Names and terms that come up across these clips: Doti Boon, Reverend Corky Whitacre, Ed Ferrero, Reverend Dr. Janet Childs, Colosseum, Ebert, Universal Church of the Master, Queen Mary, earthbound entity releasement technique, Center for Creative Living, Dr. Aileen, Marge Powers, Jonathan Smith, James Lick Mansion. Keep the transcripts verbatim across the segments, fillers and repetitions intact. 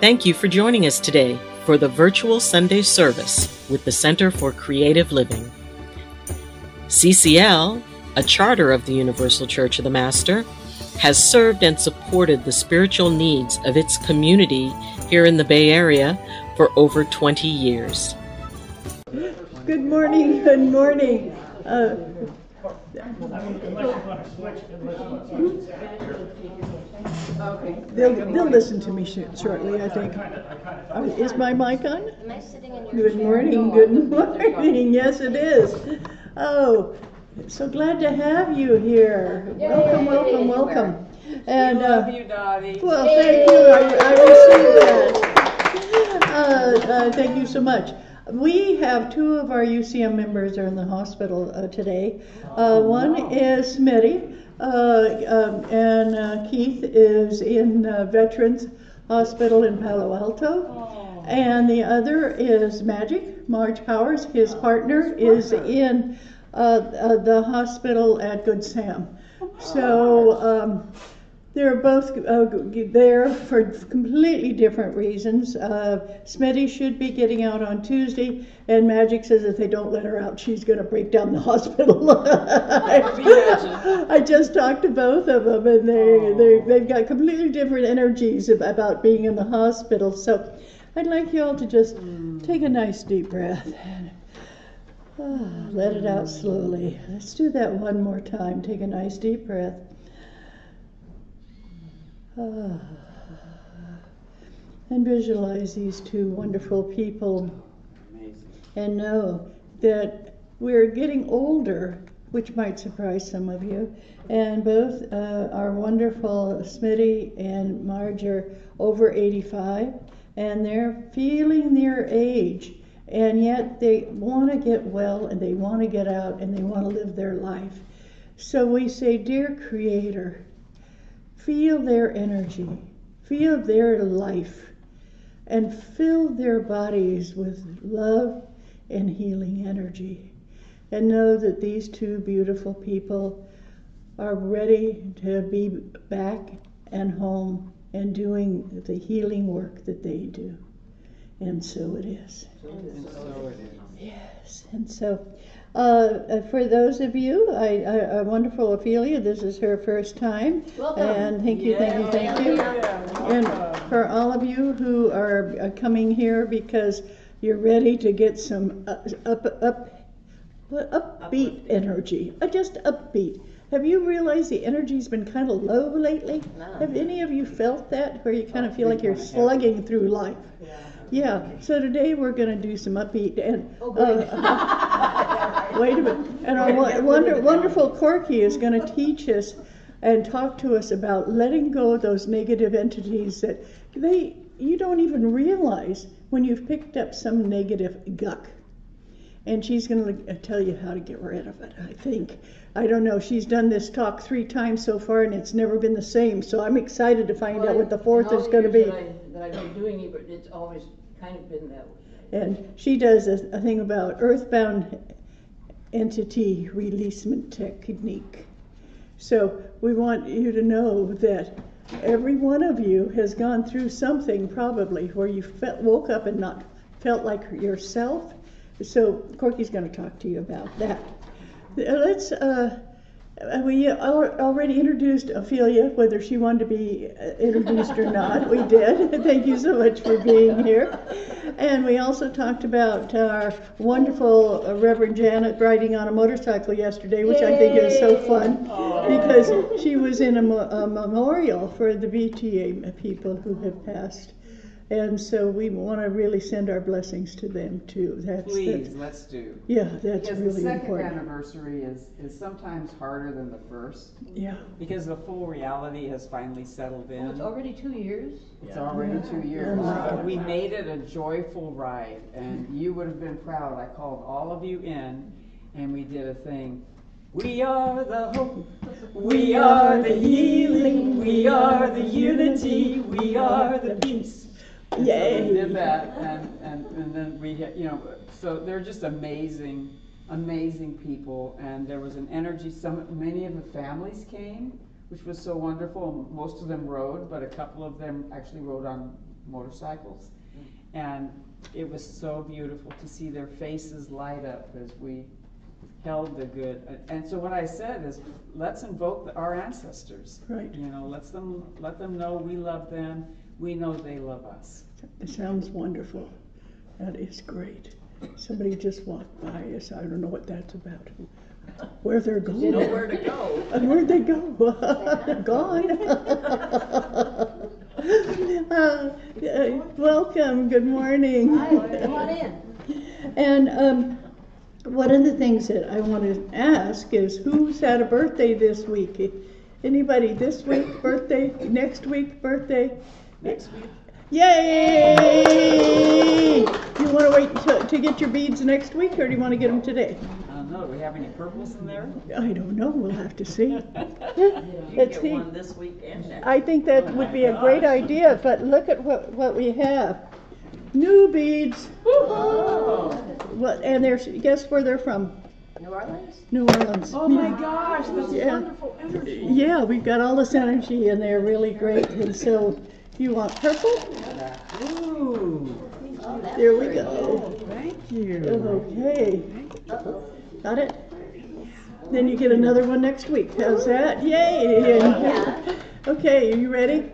Thank you for joining us today for the virtual Sunday service with the Center for Creative Living. C C L, a charter of the Universal Church of the Master, has served and supported the spiritual needs of its community here in the Bay Area for over twenty years. Good morning, good morning. Uh, Okay. They'll, they'll listen to me shortly, I think. Oh, is my mic on? Am I sitting in your chair? Good morning, good morning. Yes, it is. Oh, so glad to have you here. Welcome, welcome, welcome. And, we love you, Dottie. Well, thank you. I, I received that. Uh, uh, thank you so much. We have two of our U C M members are in the hospital uh, today. Uh, one is Smitty, uh, um, and uh, Keith is in uh, Veterans Hospital in Palo Alto. And the other is Magic, Marge Powers. His partner is in uh, uh, the hospital at Good Sam. So um, they're both uh, there for completely different reasons. Uh, Smitty should be getting out on Tuesday, and Magic says if they don't let her out, she's going to break down the hospital. I, I just talked to both of them, and they, they, they've got completely different energies about being in the hospital. So I'd like you all to just mm. take a nice deep breath and oh, let it out slowly. Let's do that one more time. Take a nice deep breath. Ah. And visualize these two wonderful people. Amazing. And know that we're getting older, which might surprise some of you, and both uh, our wonderful Smitty and Marge are over eighty-five, and they're feeling their age, and yet they want to get well, and they want to get out, and they want to live their life. So we say, dear Creator, feel their energy, feel their life, and fill their bodies with love and healing energy. And know that these two beautiful people are ready to be back and home and doing the healing work that they do. And so it is. And so it is. Yes, and so. Uh, for those of you, I, I, a wonderful Ophelia, this is her first time. Welcome. And thank you, yeah. thank you, thank you. Yeah. And for all of you who are coming here because you're ready to get some up, up, up, upbeat energy, just upbeat. Have you realized the energy's been kind of low lately? No. Have any of you felt that, where you kind of feel like you're slugging through life? Yeah. Yeah, so today we're going to do some upbeat and oh, uh, wait a minute. And our wonder, wonderful Corky is going to teach us and talk to us about letting go of those negative entities that they you don't even realize when you've picked up some negative guck. And she's going to tell you how to get rid of it, I think. I don't know. She's done this talk three times so far, and it's never been the same. So I'm excited to find well, out what the fourth is going to be. I, that I've been doing it, but it's always kind of been that way. And she does a, a thing about earthbound entity releasement technique. So we want you to know that every one of you has gone through something probably where you felt, woke up and not felt like yourself. So Corky's going to talk to you about that. Let's, uh, we already introduced Ophelia, whether she wanted to be introduced or not. We did. Thank you so much for being here. And we also talked about our wonderful Reverend Janet riding on a motorcycle yesterday, which Yay. I think is so fun. Aww. Because she was in a, mo a memorial for the V T A people who have passed. And so we want to really send our blessings to them too. That's, Please, that's, let's do. Yeah, that's because really important. Because the second important. anniversary is, is sometimes harder than the first. Yeah. Because the full reality has finally settled in. Well, it's already two years. It's yeah. already yeah. two years. Yeah. Wow. We made it a joyful ride, and you would have been proud. I called all of you in, and we did a thing. We are the hope, we are the healing, we are the unity, we are the peace. And Yay. So we did that, and, and, and then we, you know, so they're just amazing, amazing people. And there was an energy summit. Many of the families came, which was so wonderful. Most of them rode, but a couple of them actually rode on motorcycles. And it was so beautiful to see their faces light up as we held the good. And so what I said is, let's invoke the, our ancestors. Right. You know, let's them, let them know we love them. We know they love us. It sounds wonderful. That is great. Somebody just walked by us. I don't know what that's about. Where they're going. You know where to go. And where'd they go? Gone. Uh, uh, welcome. Good morning. Hi, come on in. And um, one of the things that I want to ask is, who's had a birthday this week? Anybody this week? Birthday? Next week? Birthday? Next week. Yay! Do you want to wait to, to get your beads next week, or do you want to get them today? I don't know. Do we have any purples in there? I don't know. We'll have to see. You can Let's get see. One this week and next. I think that oh would be gosh. a great idea, but look at what, what we have. New beads. Oh. What, and they're, guess where they're from? New Orleans? New Orleans. Oh my gosh, that's yeah. wonderful energy. Yeah, we've got all this energy, and they're really great. And so, you want purple? Ooh. Oh, there we go. Good. Thank you. Okay. Uh-oh. Got it? Then you get another one next week. How's that? Yay! Yeah. Okay, are you ready?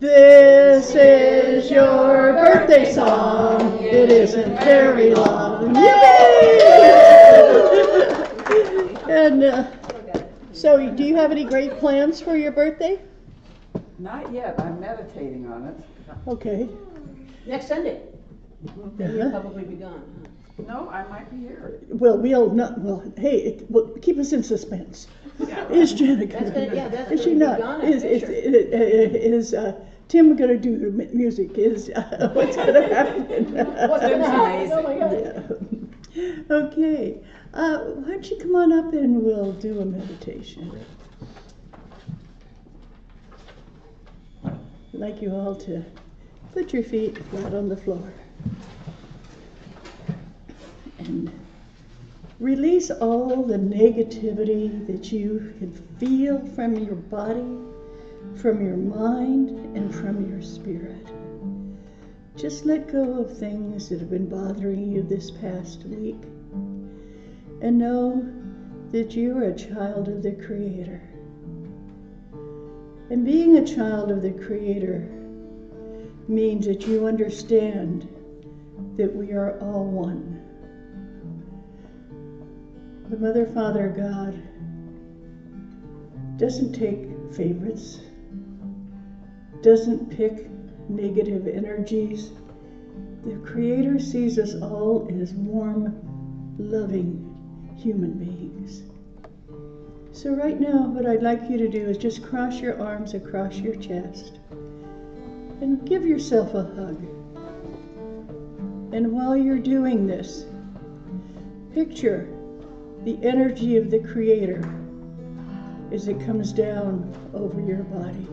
This is your birthday song. It isn't very long. Yay! And uh, so, do you have any great plans for your birthday? Not yet. I'm meditating on it. Okay. Next Sunday. Then you'll probably be gone. No, I might be here. Well, we'll not. Well, hey, it, well, keep us in suspense. Yeah, right. Is Janet going to? Yeah, that's is she not? Gone, is is, is uh, Tim going to do the music? Is uh, what's going to happen? What's going to happen? Oh my God. Yeah. Okay. Uh, why don't you come on up and we'll do a meditation. I'd like you all to put your feet flat on the floor and release all the negativity that you can feel from your body, from your mind, and from your spirit. Just let go of things that have been bothering you this past week, and know that you're a child of the Creator. And being a child of the Creator means that you understand that we are all one. The Mother, Father, God doesn't take favorites, doesn't pick negative energies. The Creator sees us all as warm, loving human beings. So right now, what I'd like you to do is just cross your arms across your chest and give yourself a hug. And while you're doing this, picture the energy of the Creator as it comes down over your body.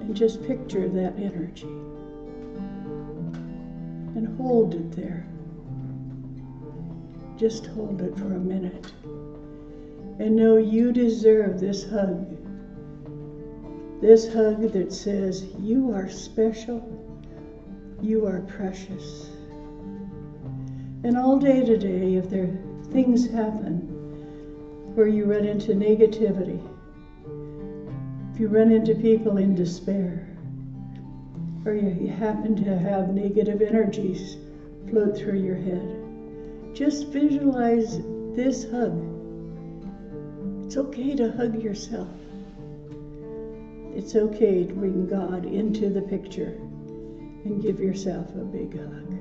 And just picture that energy and hold it there. Just hold it for a minute. And know you deserve this hug. This hug that says, you are special, you are precious. And all day today, if there things happen where you run into negativity, if you run into people in despair, or you happen to have negative energies float through your head, just visualize this hug. It's okay to hug yourself. It's okay to bring God into the picture and give yourself a big hug.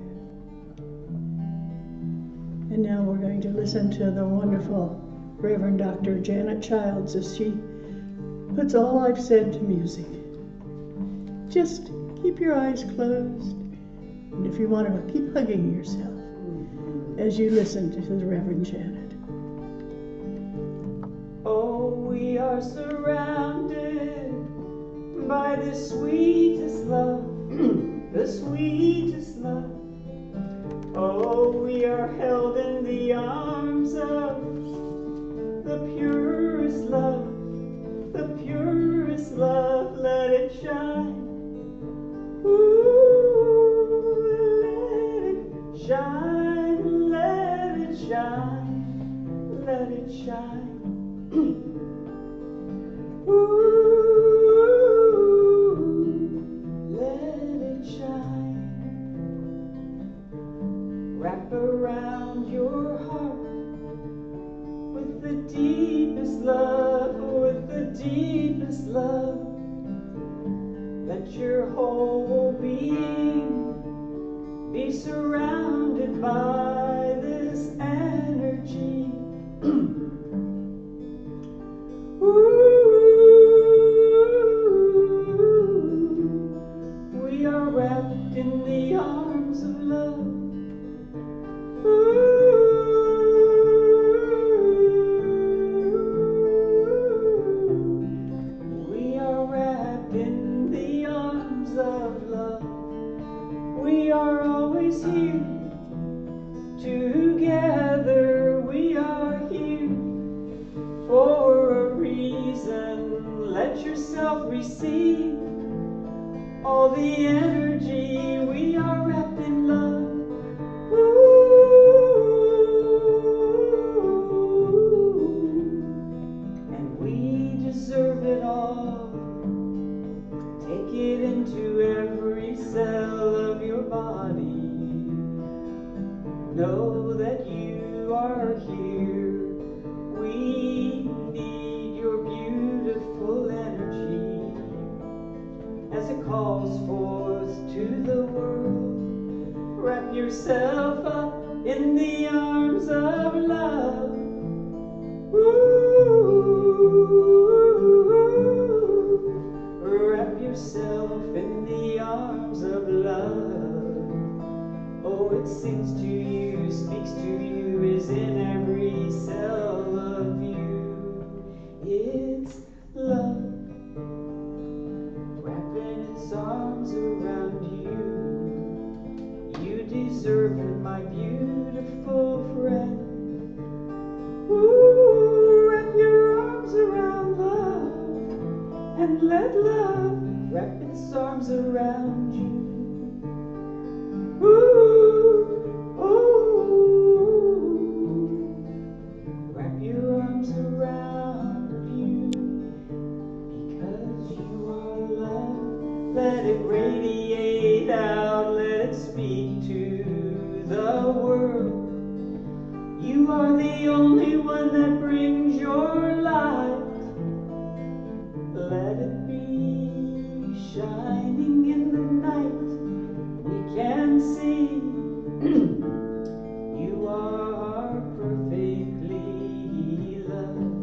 And now we're going to listen to the wonderful Reverend Doctor Janet Childs as she puts all I've said to music. Just keep your eyes closed, and if you want to, keep hugging yourself as you listen to the Reverend Janet. Oh, we are surrounded by the sweetest love, the sweetest love. Oh, we are held in the arms of the purest love, the purest love. Let it shine, shine, let it shine, let it shine. Ooh, let it shine. Wrap around your heart with the deepest love, with the deepest love. Let your whole being be surrounded by this energy. Ooh, we are wrapped in the arms of love. Ooh, we are wrapped in the arms of love. We are always here, together we are here, for a reason. Let yourself receive all the energy. We are wrapped in love. Ooh, and we deserve it all. Take it into every cell of your body. Know that you are here. We need your beautiful energy as it calls forth to the world. Wrap yourself up in the arms of love. Ooh, wrap yourself in the arms of love. Oh, it sings to you, speaks to you, is in every cell of you. It's love wrapping its arms around you. You deserve it, my beautiful friend. Ooh, wrap your arms around love and let love wrap its arms around you. Ooh, ooh, wrap your arms around you, because you are love. Let it radiate out, let it speak to the world. You are the only one that brings your light. Let it be shining in the night. Can see you are perfectly loved.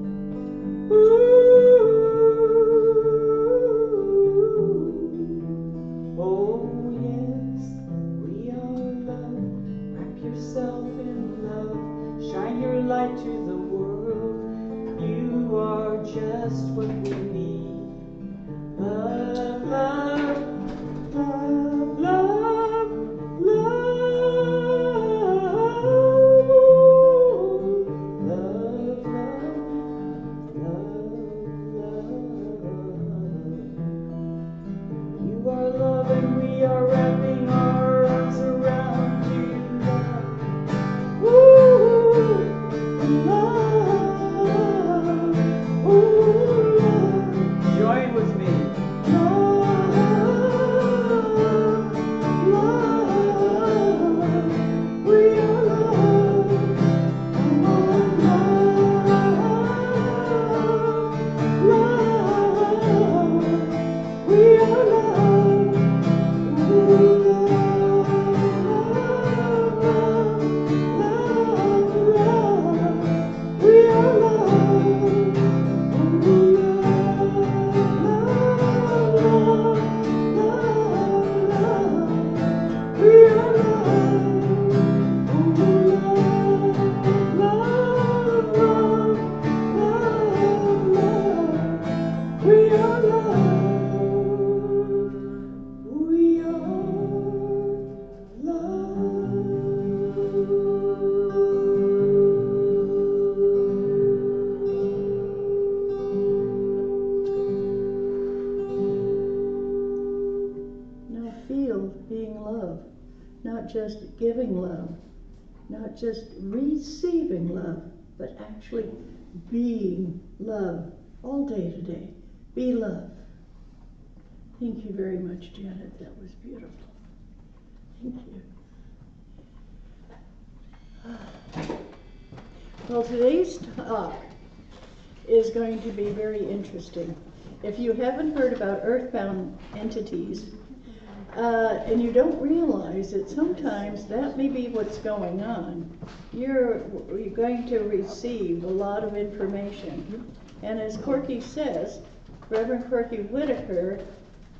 Ooh, oh yes, we are loved. Wrap yourself in love, shine your light to the world. You are just what we need. Love, love, love, love. Love, ooh, love, giving love, not just receiving love, but actually being love all day today. Be love. Thank you very much, Janet. That was beautiful. Thank you. Well, today's talk is going to be very interesting. If you haven't heard about earthbound entities, uh, and you don't realize that sometimes that may be what's going on, you're, you're going to receive a lot of information. And as Corky says, Reverend Corky Whitacre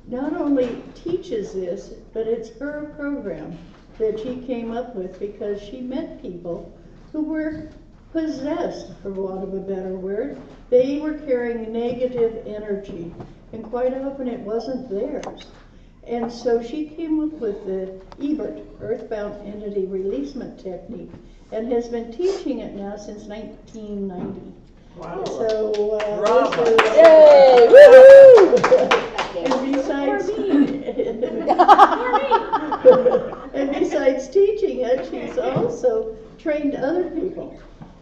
not only teaches this, but it's her program that she came up with because she met people who were possessed, for want of a better word. They were carrying negative energy, and quite often it wasn't theirs. And so she came up with the Ebert, earthbound entity releasement technique, and has been teaching it now since nineteen ninety. Wow. So, uh, is, yay! Woo-hoo! And besides, and besides teaching it, she's also trained other people.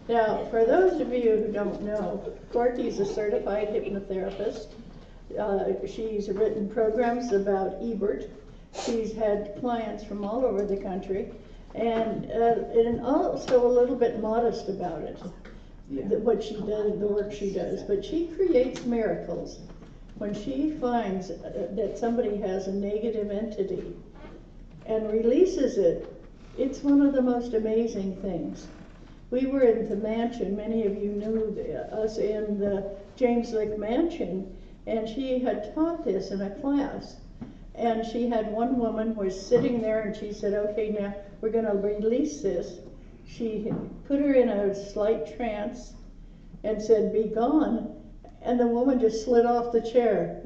Now, for those of you who don't know, Corky's a certified hypnotherapist. Uh, she's written programs about Ebert. She's had clients from all over the country, and uh, and also a little bit modest about it. Yeah. What she does, the work she does, but she creates miracles. When she finds that somebody has a negative entity and releases it, it's one of the most amazing things. We were in the mansion, many of you knew us in the James Lick Mansion, and she had taught this in a class. And she had one woman was sitting there and she said, okay, now we're going to release this. She put her in a slight trance and said, be gone. And the woman just slid off the chair.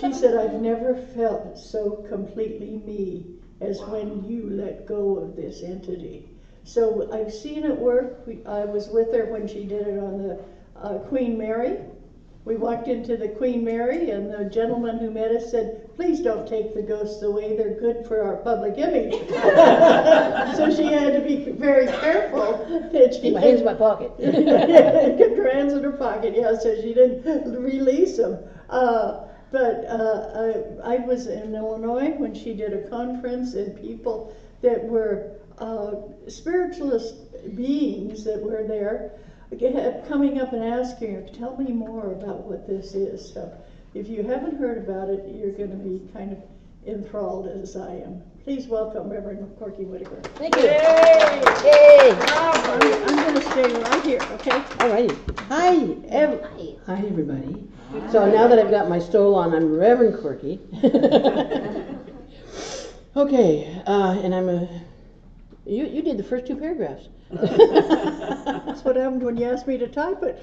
She said, I've never felt so completely me as when you let go of this entity. So I've seen it work. We, I was with her when she did it on the uh, Queen Mary. We walked into the Queen Mary and the gentleman who met us said, please don't take the ghosts away, they're good for our public image. So she had to be very careful that she keep my hands in my pocket. Kept her hands in her pocket, yeah, so she didn't release them. Uh, but uh, I, I was in Illinois when she did a conference and people that were uh, spiritualist beings that were there kept coming up and asking her, tell me more about what this is. So if you haven't heard about it, you're going to be kind of enthralled as I am. Please welcome Reverend Corky Whitacre. Thank you. Yay! Yay! Wow. I'm, I'm going to stay right here, okay? All righty. Hi, ev Hi. Hi, everybody. Hi. So now that I've got my stole on, I'm Reverend Corky. Okay, uh, and I'm a... You, you did the first two paragraphs. That's what happened when you asked me to type it.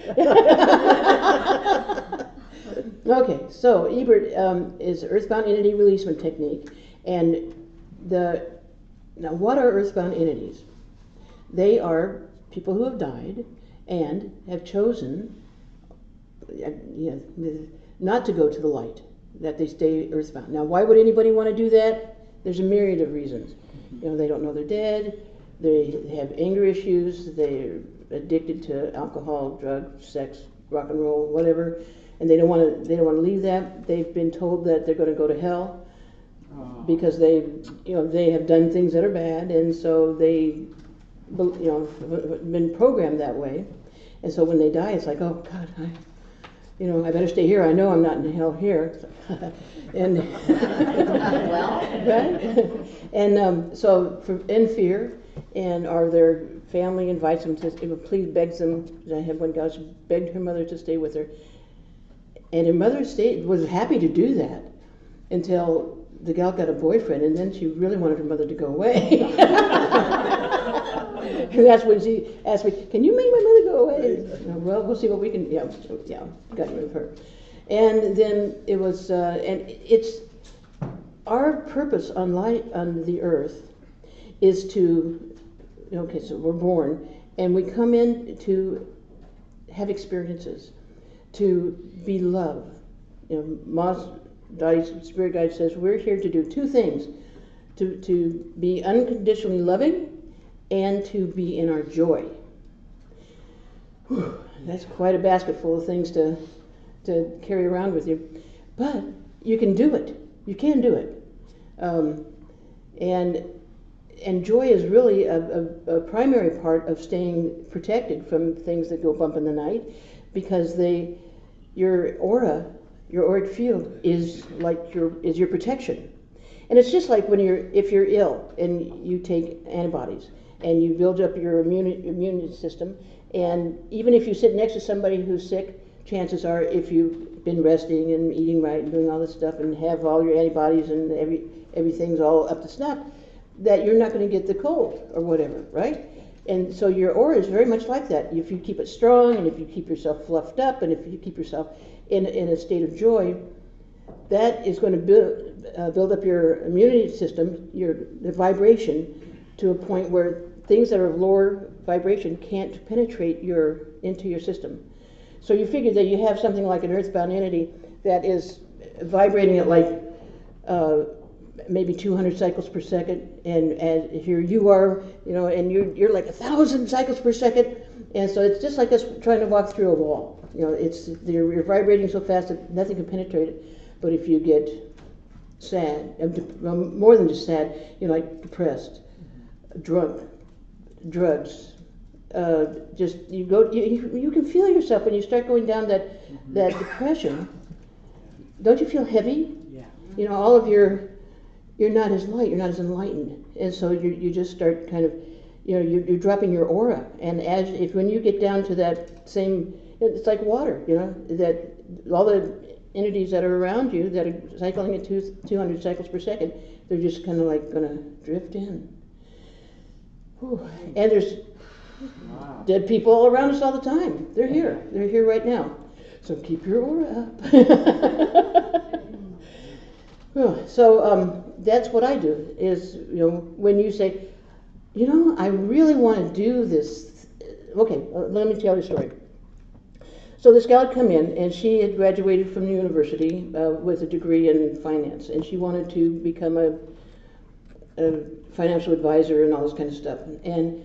Okay, so Ebert um, is earthbound entity releasement technique, and the now what are earthbound entities? They are people who have died and have chosen you know, not to go to the light, that they stay earthbound. Now, why would anybody want to do that? There's a myriad of reasons. You know, they don't know they're dead. They have anger issues. They're addicted to alcohol, drugs, sex, rock and roll, whatever, and they don't want to. They don't want to leave that. They've been told that they're going to go to hell oh. because they, you know, they have done things that are bad, and so they, you know, been programmed that way, and so when they die, it's like, oh God, I, you know, I better stay here. I know I'm not in hell here, and well, right, and um, so for, in fear. And or their family invites them to, please begs them. I had one gal, she begged her mother to stay with her, and her mother stayed, was happy to do that until the gal got a boyfriend, and then she really wanted her mother to go away. And that's when she asked me, "Can you make my mother go away?" Said, well, we'll see what we can. Yeah, yeah, got rid of her, and then it was, uh, and it's our purpose on life on the earth. Is to, okay, so we're born, and we come in to have experiences, to be loved. You know, Ma's spirit guide says we're here to do two things, to, to be unconditionally loving and to be in our joy. Whew, that's quite a basket full of things to, to carry around with you. But you can do it. You can do it. Um, and, and joy is really a, a, a primary part of staying protected from things that go bump in the night, because they, your aura, your auric field is like your, is your protection. And it's just like when you're, if you're ill and you take antibodies and you build up your immune, immune system, and even if you sit next to somebody who's sick, chances are if you've been resting and eating right and doing all this stuff and have all your antibodies and every, everything's all up to snuff, that you're not going to get the cold or whatever, right? And so your aura is very much like that. If you keep it strong, and if you keep yourself fluffed up, and if you keep yourself in, in a state of joy, that is going to build, uh, build up your immunity system, your the vibration, to a point where things that are of lower vibration can't penetrate your into your system. So you figure that you have something like an earthbound entity that is vibrating at like uh, maybe two hundred cycles per second, and, and here you are, you know, and you're, you're like a thousand cycles per second, and so it's just like us trying to walk through a wall. You know, it's you're, you're vibrating so fast that nothing can penetrate it. But if you get sad, more than just sad, you know, like depressed, drunk, drugs, uh, just you go, you, you can feel yourself when you start going down that mm-hmm. that depression. Don't you feel heavy? Yeah. You know, all of your you're not as light, you're not as enlightened, and so you you just start kind of, you know, you're, you're dropping your aura, and as if when you get down to that same, it's like water, you know, that all the entities that are around you that are cycling at two, two hundred cycles per second, they're just kind of like going to drift in. Whew. And there's wow. dead people all around us all the time. They're here. They're here right now. So keep your aura up. So um, that's what I do is, you know, when you say, you know, I really want to do this. Okay, let me tell you a story. So this gal had come in, and she had graduated from the university uh, with a degree in finance, and she wanted to become a, a financial advisor and all this kind of stuff. And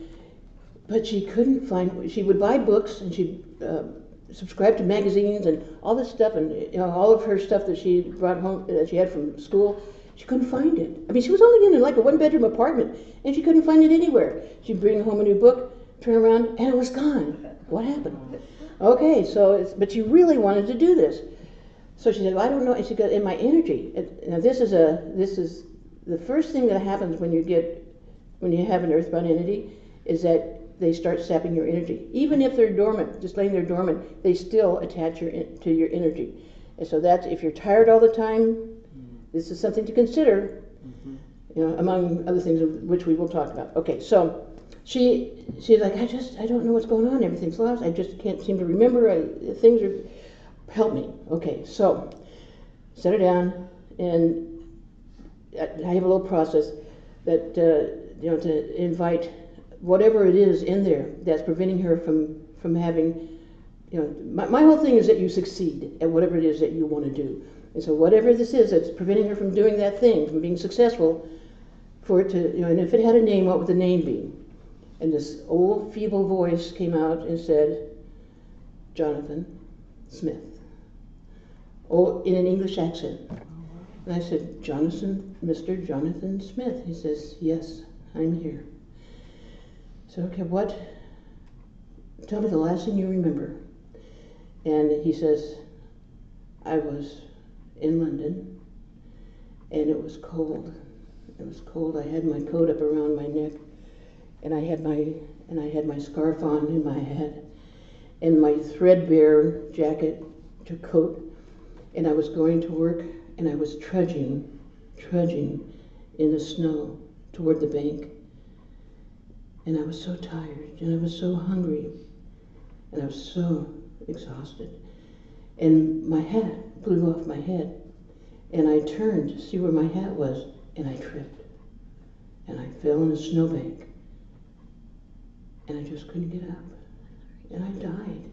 but she couldn't find. She would buy books, and she uh, subscribed to magazines and all this stuff, and you know, all of her stuff that she brought home that she had from school. She couldn't find it. I mean, she was only in like a one-bedroom apartment, and she couldn't find it anywhere. She'd bring home a new book, turn around, and it was gone. What happened? Okay, so, it's, but she really wanted to do this. So she said, well, I don't know, and she got in my energy. It, now this is a, this is the first thing that happens when you get, when you have an earthbound entity, is that they start sapping your energy. Even if they're dormant, just laying there dormant, they still attach your, to your energy. And so that's, if you're tired all the time, this is something to consider, mm-hmm. you know, among other things which we will talk about. Okay, so. She, she's like, I just, I don't know what's going on. Everything's lost. I just can't seem to remember. I, things are, help me. Okay, so, set her down, and I have a little process that, uh, you know, to invite whatever it is in there that's preventing her from, from having, you know, my, my whole thing is that you succeed at whatever it is that you want to do. And so whatever this is that's preventing her from doing that thing, from being successful, for it to, you know, and if it had a name, what would the name be? And this old, feeble voice came out and said, Jonathan Smith. Oh, in an English accent. And I said, Jonathan, Mister Jonathan Smith. He says, yes, I'm here. I said, okay, what? Tell me the last thing you remember. And he says, I was in London, and it was cold. It was cold. I had my coat up around my neck. And I had my and I had my scarf on in my head, and my threadbare jacket to coat, and I was going to work, and I was trudging, trudging in the snow toward the bank. And I was so tired, and I was so hungry, and I was so exhausted. And my hat blew off my head, and I turned to see where my hat was, and I tripped, and I fell in a snowbank. And I just couldn't get up, and I died.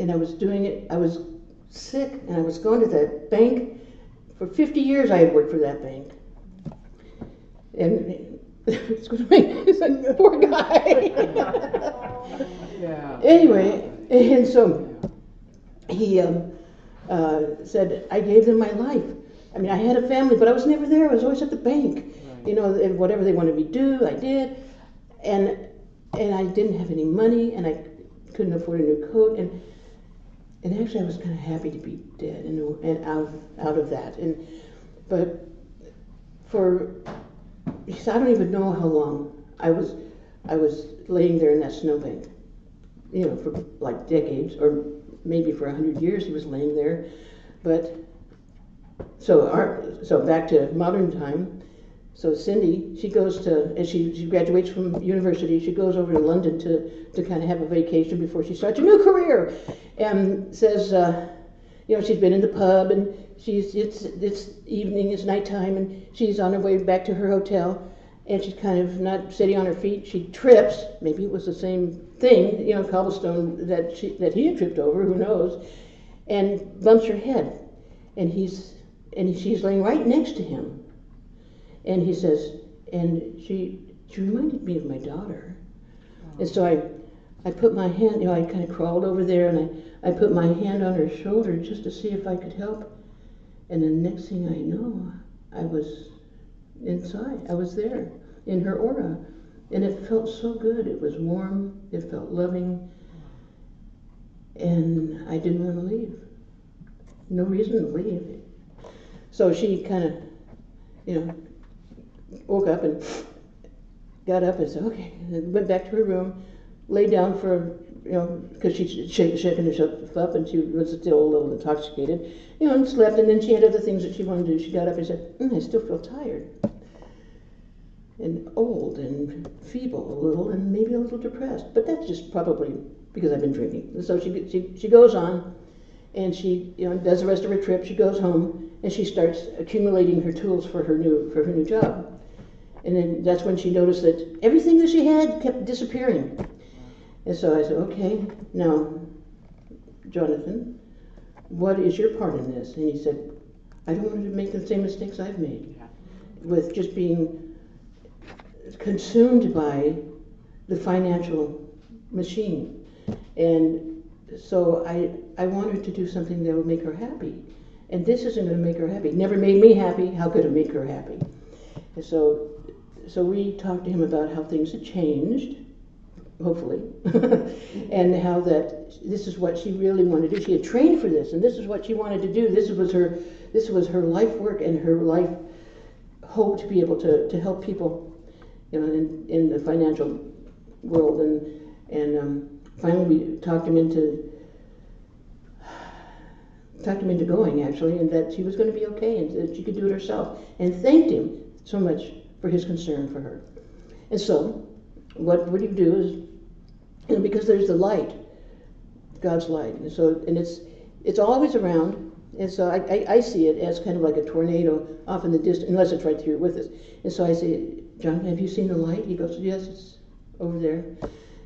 And I was doing it, I was sick, and I was going to that bank. For fifty years I had worked for that bank. And Excuse me, it's a poor guy. Yeah. Anyway, and so he um, uh, said, I gave them my life. I mean, I had a family, but I was never there. I was always at the bank. Right. You know, and whatever they wanted me to do, I did. And and I didn't have any money, and I couldn't afford a new coat. And and actually, I was kind of happy to be dead and, and out, out of that. And But for... Because I don't even know how long I was, I was laying there in that snowbank, you know, for like decades, or maybe for a hundred years he was laying there. But so our, so back to modern time. So Cindy, she goes to, and she she graduates from university. She goes over to London to to kind of have a vacation before she starts a new career, and says, uh, you know, she's been in the pub and. She's, it's, it's evening, it's nighttime, and she's on her way back to her hotel, and she's kind of not sitting on her feet. She trips. Maybe it was the same thing, you know, cobblestone that she, that he had tripped over, who knows, and bumps her head. And he's, and she's laying right next to him. And he says, and she, she reminded me of my daughter. Oh. And so I, I put my hand, you know, I kind of crawled over there, and I, I put my hand on her shoulder just to see if I could help. And the next thing I know, I was inside. I was there in her aura. And it felt so good. It was warm. It felt loving. And I didn't want to leave. No reason to leave. So she kind of, you know, woke up and got up and said, okay. And went back to her room, laid down for, you know, because she's shaking herself up and she was still a little intoxicated, you know, and slept, and then she had other things that she wanted to do. She got up and said, mm, I still feel tired and old and feeble a little and maybe a little depressed, but that's just probably because I've been drinking. So she, she, she goes on and she, you know, does the rest of her trip. She goes home and she starts accumulating her tools for her new, for her new job. And then that's when she noticed that everything that she had kept disappearing. And so I said, okay, now, Jonathan, what is your part in this? And he said, I don't want to make the same mistakes I've made with just being consumed by the financial machine. And so I, I want her to do something that would make her happy. And this isn't going to make her happy. It never made me happy. How could it make her happy? And so, so we talked to him about how things had changed. Hopefully, and how that this is what she really wanted to do. She had trained for this, and this is what she wanted to do. This was her, this was her life work and her life hope to be able to, to help people, you know, in, in the financial world. And and um, finally, we talked him into talked him into going actually, and that she was going to be okay, and that she could do it herself. And thanked him so much for his concern for her. And so, what what you do is. And because there's the light, God's light, and so and it's it's always around, and so I, I, I see it as kind of like a tornado off in the distance, unless it's right here with us. And so I say, John, have you seen the light? He goes, yes, it's over there.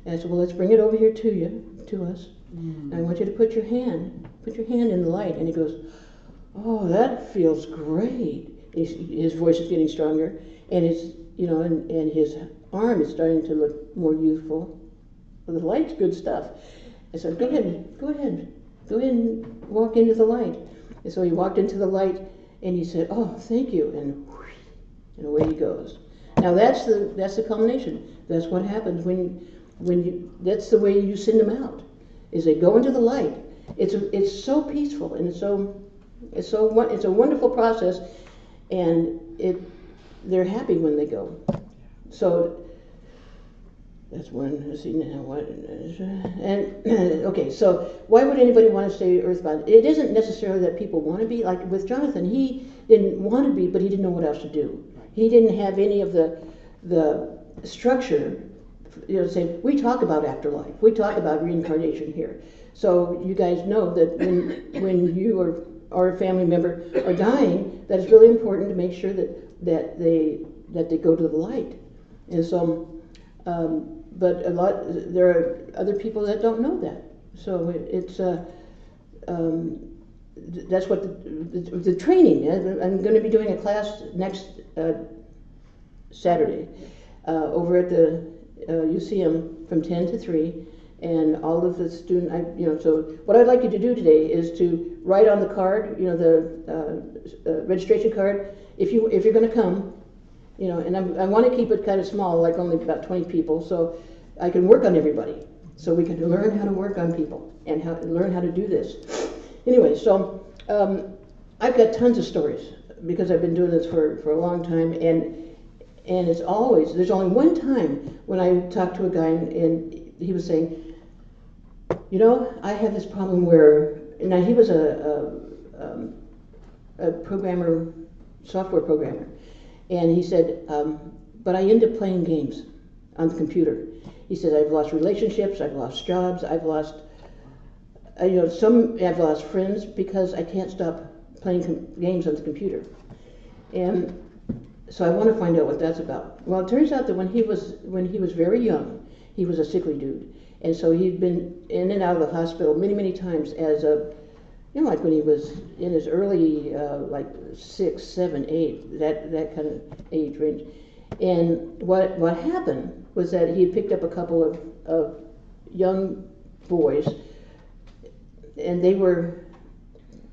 And I said, well, let's bring it over here to you, to us. Mm. And I want you to put your hand, put your hand in the light. And he goes, oh, that feels great. His, his voice is getting stronger, and it's you know, and, and his arm is starting to look more youthful. Well, the light's good stuff. I said, go ahead, go ahead, go ahead and walk into the light. And so he walked into the light, and he said, oh, thank you, and, whoosh, and away he goes. Now that's the that's the culmination. That's what happens when when you. That's the way you send them out. Is they go into the light. It's a, it's so peaceful, and it's so it's so it's a wonderful process, and it they're happy when they go. So. That's one, let's see now, what, and, okay, so why would anybody want to stay earthbound? It isn't necessarily that people want to be, like with Jonathan, he didn't want to be, but he didn't know what else to do. He didn't have any of the, the structure, you know, saying, we talk about afterlife, we talk about reincarnation here. So you guys know that when, when you or, or a family member are dying, that it's really important to make sure that, that, they, that they go to the light. And so, um, but a lot, there are other people that don't know that. So it, it's, uh, um, th that's what the, the, the training, I'm going to be doing a class next uh, Saturday uh, over at the uh, U C M from ten to three, and all of the student, I, you know, so what I'd like you to do today is to write on the card, you know, the uh, uh, registration card, if, you, if you're going to come, you know, and I'm, I want to keep it kind of small, like only about twenty people, so I can work on everybody. So we can learn how to work on people and how, learn how to do this. Anyway, so um, I've got tons of stories because I've been doing this for, for a long time, and and it's always, there's only one time when I talked to a guy and, and he was saying, you know, I have this problem where, now he was a, a, um, a programmer, software programmer, and he said, um, but I end up playing games on the computer. He says, I've lost relationships, I've lost jobs, I've lost, you know, some, I've lost friends because I can't stop playing com games on the computer. And so I want to find out what that's about. Well, it turns out that when he was, when he was very young, he was a sickly dude. And so he'd been in and out of the hospital many, many times as a, you know, like when he was in his early, uh, like six, seven, eight, that, that kind of age range. And what, what happened was that he had picked up a couple of, of young boys, and they were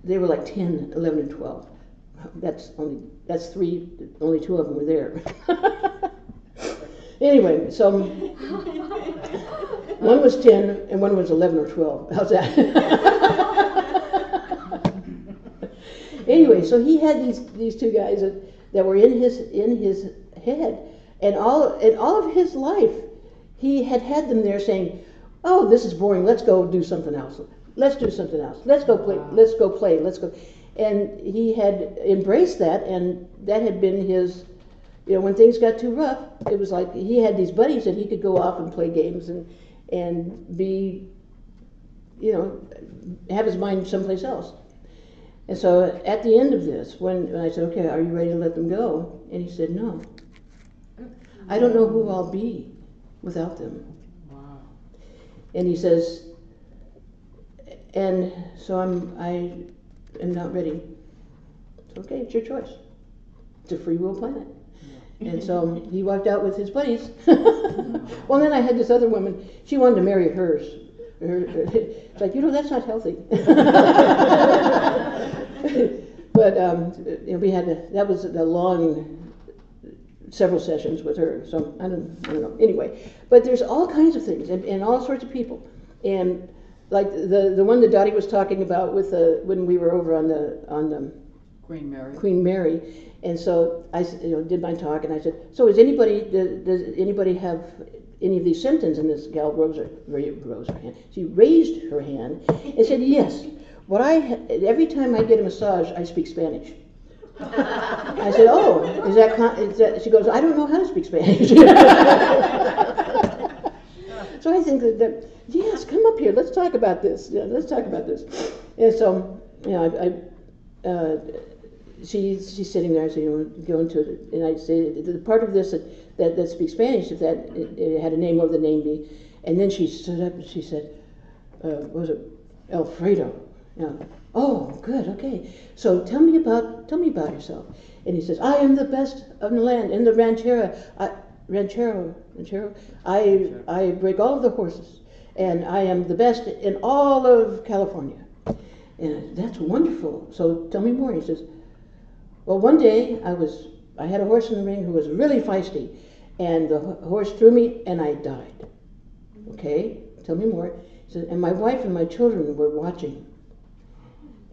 they were like ten, eleven, and twelve. That's only that's three. Only two of them were there. Anyway, so one was ten and one was eleven or twelve. How's that? Anyway, so he had these these two guys that, that were in his in his head. And all, and all of his life, he had had them there saying, oh, this is boring, let's go do something else. Let's do something else. Let's go play, let's go play, let's go. And he had embraced that, and that had been his, you know, when things got too rough, it was like he had these buddies that he could go off and play games and, and be, you know, have his mind someplace else. And so at the end of this, when, when I said, okay, are you ready to let them go? And he said, no. I don't know who I'll be without them. Wow. And he says, and so I'm, I am not ready. It's okay, it's your choice. It's a free will planet. Yeah. And so he walked out with his buddies. Well, then I had this other woman, she wanted to marry hers. Her, her, it's like, you know, that's not healthy. But um, you know, we had, a, that was the long, several sessions with her, so I don't, I don't know. Anyway, but there's all kinds of things, and, and all sorts of people, and like the the one that Dottie was talking about with the when we were over on the on the Queen Mary. Queen Mary, and so I you know did my talk, and I said, so is anybody does, does anybody have any of these symptoms? And this gal rose her, rose her hand. She raised her hand and said, yes. What I every time I get a massage, I speak Spanish. I said, oh, is that, con is that, she goes, I don't know how to speak Spanish. So I think that, that, yes, come up here, let's talk about this, yeah, let's talk about this. And so, you know, I, I, uh, she, she's sitting there, so you know, go into it, and I say, the, the part of this that, that, that speaks Spanish, if that it, it had a name, what would the name be? And then she stood up and she said, uh, what was it, Alfredo. Yeah. Oh, good, okay. So tell me about tell me about yourself. And he says, I am the best of the land in the ranchera, I, ranchero, ranchero. I I break all of the horses, and I am the best in all of California. And that's wonderful. So tell me more. He says, well, one day I was I had a horse in the ring who was really feisty, and the horse threw me, and I died. Okay, tell me more. He says, and my wife and my children were watching.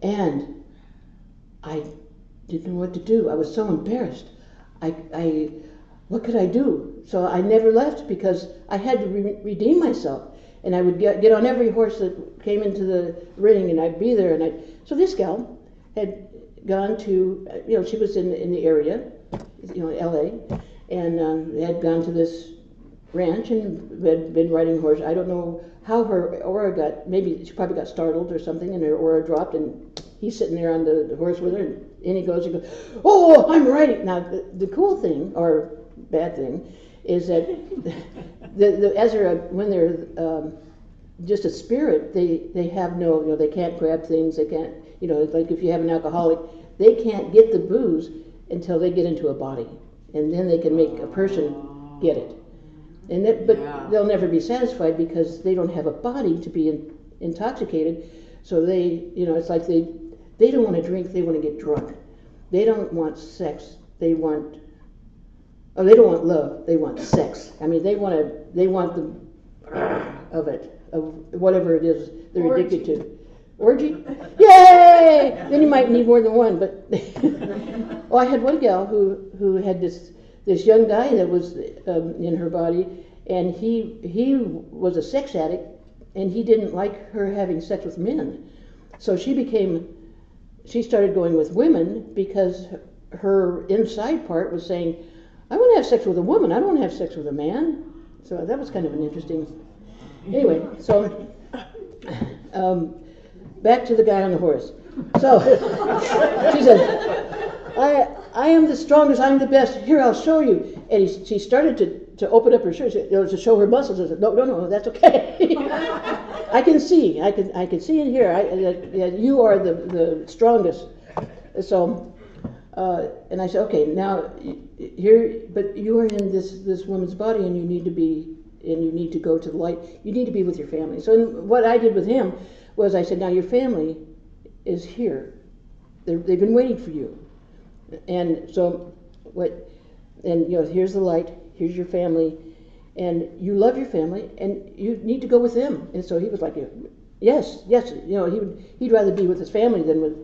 And I didn't know what to do. I was so embarrassed. I, I, what could I do? So I never left because I had to re redeem myself. And I would get, get on every horse that came into the ring, and I'd be there. And I, so this gal had gone to, you know, she was in in the area, you know, L A, and um, had gone to this ranch and had been riding horse. I don't know how her aura got, maybe she probably got startled or something, and her aura dropped, and he's sitting there on the, the horse with her, and in he goes, and goes, oh, I'm riding. Now, the, the cool thing, or bad thing, is that the, the, as they're, when they're um, just a spirit, they, they have no, you know, they can't grab things, they can't, you know, like if you have an alcoholic, they can't get the booze until they get into a body, and then they can make a person get it. And that, but yeah. they'll never be satisfied because they don't have a body to be in, intoxicated. So they, you know, it's like they, they don't want to drink, they want to get drunk. They don't want sex, they want, oh, they don't want love, they want sex. I mean, they want to, they want the of it, of whatever it is they're Orgy. addicted to. Orgy? Yay! Then you might need more than one, but. Oh, I had one gal who, who had this, this young guy that was um, in her body, and he, he was a sex addict, and he didn't like her having sex with men. So she became, she started going with women because her inside part was saying, I want to have sex with a woman, I don't want to have sex with a man. So that was kind of an interesting, anyway, so um, back to the guy on the horse. So she said, I I am the strongest, I'm the best, here, I'll show you. And he, she started to, to open up her shirt, you know, to show her muscles. I said, no, no, no, that's okay. I can see, I can I can see in here, I, uh, you are the, the strongest. So, uh, and I said, okay, now, here, but you are in this, this woman's body and you need to be, and you need to go to the light, you need to be with your family. So what I did with him was I said, now your family is here. They're, they've been waiting for you. And so what, and you know, here's the light, here's your family, and you love your family and you need to go with them. And so he was like, yes, yes, you know, he would, he'd rather be with his family than with,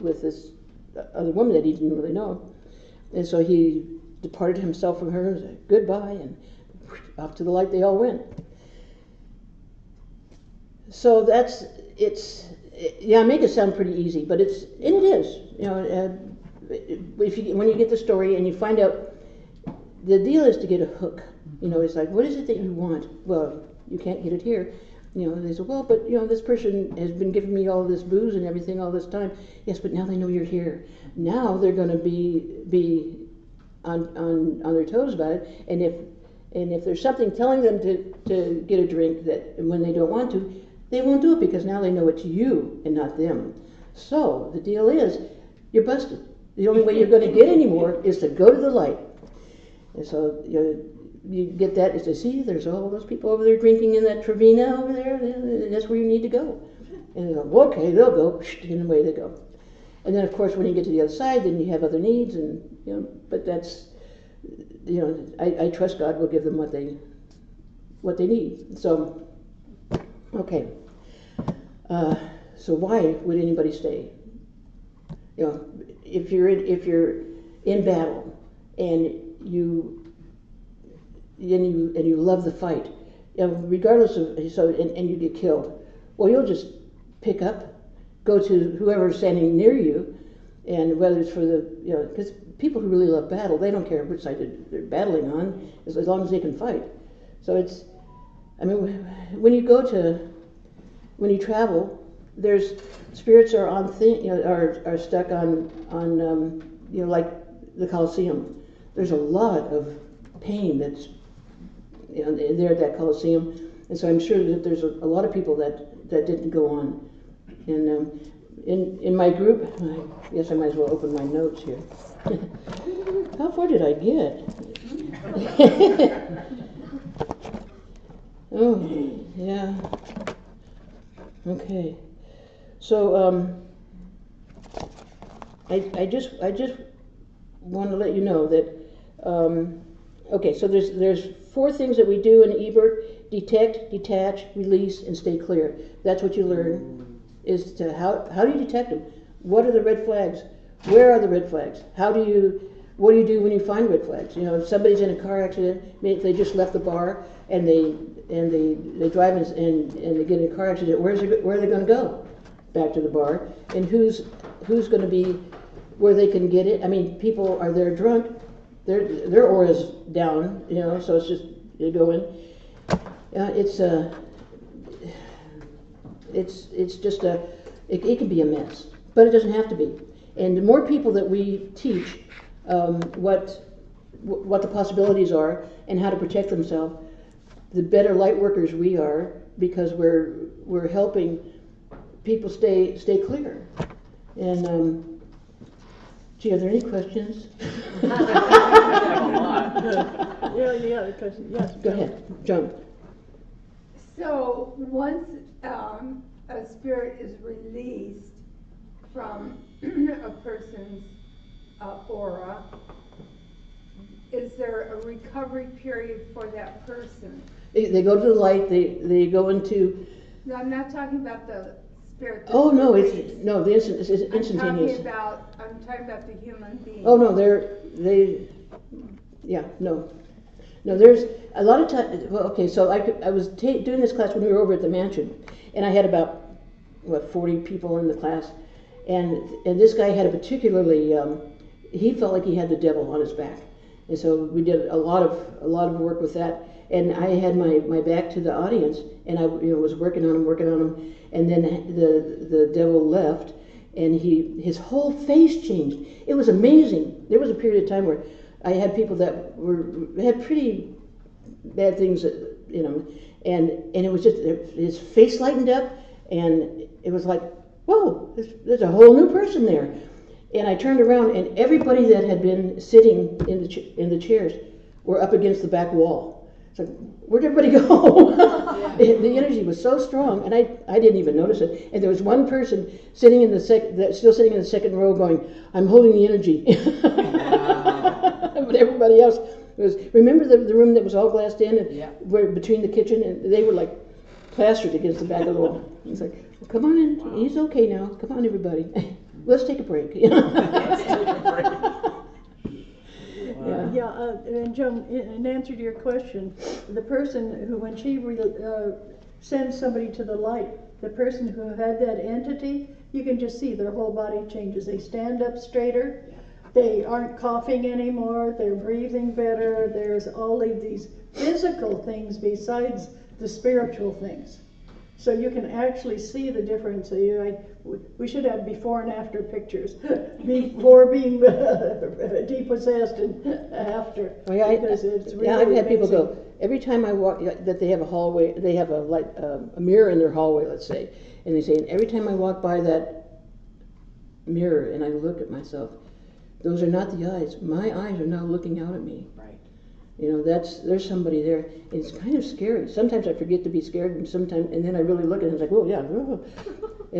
with this other woman that he didn't really know. And so he departed himself from her and said, goodbye, and up to the light they all went. So that's, it's, it, yeah, I make it sound pretty easy, but it's, and it is, you know, uh, if you, when you get the story and you find out, the deal is to get a hook. You know, it's like, what is it that you want? Well, you can't get it here. You know, and they say, well, but you know, this person has been giving me all this booze and everything all this time. Yes, but now they know you're here. Now they're going to be be on on on their toes about it. And if and if there's something telling them to to get a drink that when they don't want to, they won't do it because now they know it's you and not them. So the deal is, you're busted. The only way you're going to get any more is to go to the light. And so you know, you get that, is to see, there's all those people over there drinking in that Trevina over there, and that's where you need to go. And they're like, okay, they'll go, and away they go. And then, of course, when you get to the other side, then you have other needs, and you know, but that's, you know, I, I trust God will give them what they, what they need. So, okay. Uh, so why would anybody stay? You know, if you're in, if you're in battle and you and you and you love the fight, you know, regardless of so and, and you get killed, well, you'll just pick up, go to whoever's standing near you, and whether it's for the you know because people who really love battle, they don't care which side they're battling on, as, as long as they can fight. So it's, I mean, when you go to when you travel. There's spirits are on thing, you know, are are stuck on on um, you know, like the Colosseum. There's a lot of pain that's you know there at that Colosseum, and so I'm sure that there's a, a lot of people that that didn't go on. And um, in in my group, I guess I might as well open my notes here. How far did I get? Oh yeah. Okay. So um, I, I just I just want to let you know that um, okay. So there's there's four things that we do in Ebert: detect, detach, release, and stay clear. That's what you learn is to how how do you detect them? What are the red flags? Where are the red flags? How do you what do you do when you find red flags? You know, if somebody's in a car accident, maybe if they just left the bar and they and they they drive and and, and they get in a car accident, where's they, where are they going to go? Back to the bar, and who's who's going to be where they can get it. I mean, people are there drunk, their their aura's down, you know. So it's just you go in. Uh, it's a uh, it's it's just a it, it can be a mess, but it doesn't have to be. And the more people that we teach um, what what the possibilities are and how to protect themselves, the better light workers we are because we're we're helping people stay stay clear. And um, Gee, are there any questions? Really, the other question. Yes, go ahead, Joan. So once um, a spirit is released from a person's uh, aura, is there a recovery period for that person? They, they go to the light. They they go into. No, I'm not talking about the spirit. Oh no, released. it's no the instant, it's, it's I'm instantaneous. I'm talking about I'm talking about the human being. Oh no, they're they. Yeah, no. No, there's a lot of times, well, okay, so I, could, I was ta doing this class when we were over at the mansion, and I had about, what, forty people in the class, and and this guy had a particularly, um, he felt like he had the devil on his back, and so we did a lot of a lot of work with that, and I had my, my back to the audience, and I you know, was working on him, working on him, and then the, the devil left, and he his whole face changed. It was amazing. There was a period of time where I had people that were had pretty bad things in them, and and it was just his face lightened up, and it was like, whoa, there's, there's a whole new person there. And I turned around, and everybody that had been sitting in the ch in the chairs were up against the back wall. It's like, where'd everybody go? The energy was so strong, and I I didn't even notice it. And there was one person sitting in the sec that still sitting in the second row, going, I'm holding the energy. But everybody else was. Remember the, the room that was all glassed in, and yeah. where between the kitchen, and they were like plastered against the back of the wall. It's like, well, come on in. Wow. He's okay now. Come on, everybody. Let's take a break. Let's take a break. Wow. Yeah. yeah uh, and Joan, in answer to your question, the person who, when she re uh, sends somebody to the light, the person who had that entity, you can just see their whole body changes. They stand up straighter. Yeah. They aren't coughing anymore, they're breathing better, there's all of these physical things besides the spiritual things. So you can actually see the difference. We should have before and after pictures. Before being depossessed and after. Oh, yeah, because I, it's really yeah, I've had amazing. people go, every time I walk, that they have a hallway, they have a, light, uh, a mirror in their hallway, let's say, and they say, and every time I walk by that mirror and I look at myself, those are not the eyes. My eyes are now looking out at me. Right. You know, that's there's somebody there. It's kind of scary. Sometimes I forget to be scared, and sometimes, and then I really look at it and it's like, oh yeah.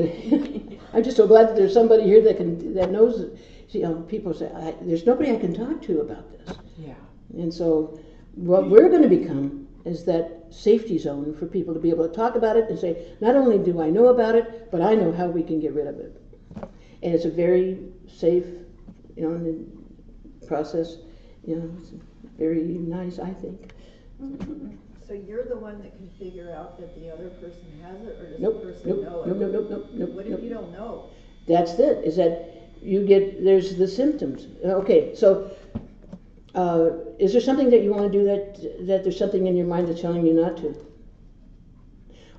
And I'm just so glad that there's somebody here that can that knows. See, you know, people say, I, there's nobody I can talk to about this. Yeah. And so, what we're going to become is that safety zone for people to be able to talk about it and say, not only do I know about it, but I know how we can get rid of it. And it's a very safe. You know, in the process, you know, it's very nice, I think. So you're the one that can figure out that the other person has it, or does nope, the person nope, know nope, it? Nope, nope, nope, nope, What nope. if you don't know? That's it, is that you get, there's the symptoms. Okay, so uh, is there something that you want to do that, that there's something in your mind that's telling you not to?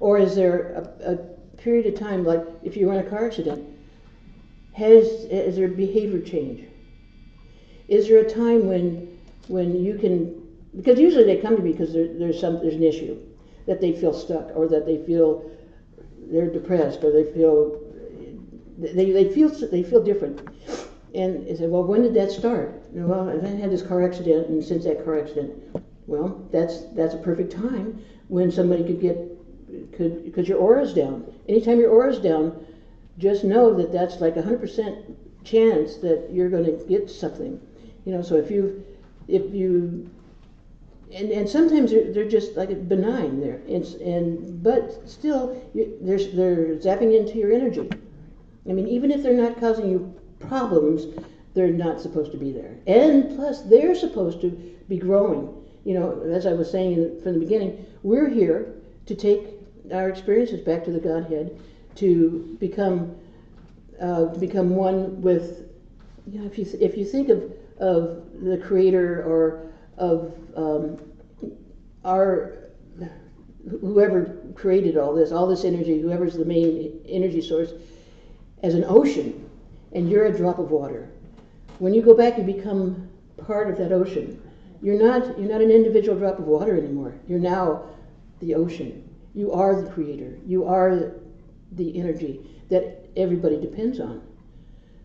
Or is there a, a period of time, like if you were in a car accident, Has, is there behavior change? Is there a time when when you can, because usually they come to me because there, there's some there's an issue that they feel stuck, or that they feel they're depressed, or they feel they they feel they feel different. And I say, well, when did that start? And, well, I had this car accident, and since that car accident, well, that's that's a perfect time when somebody could get could because your aura's down. Anytime your aura's down, just know that that's like a hundred percent chance that you're going to get something, you know. So if you, if you, and and sometimes they're, they're just like benign there, and and but still you, they're they're zapping into your energy. I mean, even if they're not causing you problems, they're not supposed to be there. And plus, they're supposed to be growing. You know, as I was saying from the beginning, we're here to take our experiences back to the Godhead. To become, uh, to become one with, you know, if you if you think of of the Creator, or of um, our whoever created all this, all this energy, whoever's the main energy source, as an ocean, and you're a drop of water. When you go back, you become part of that ocean. You're not you're not an individual drop of water anymore. You're now the ocean. You are the Creator. You are the energy that everybody depends on.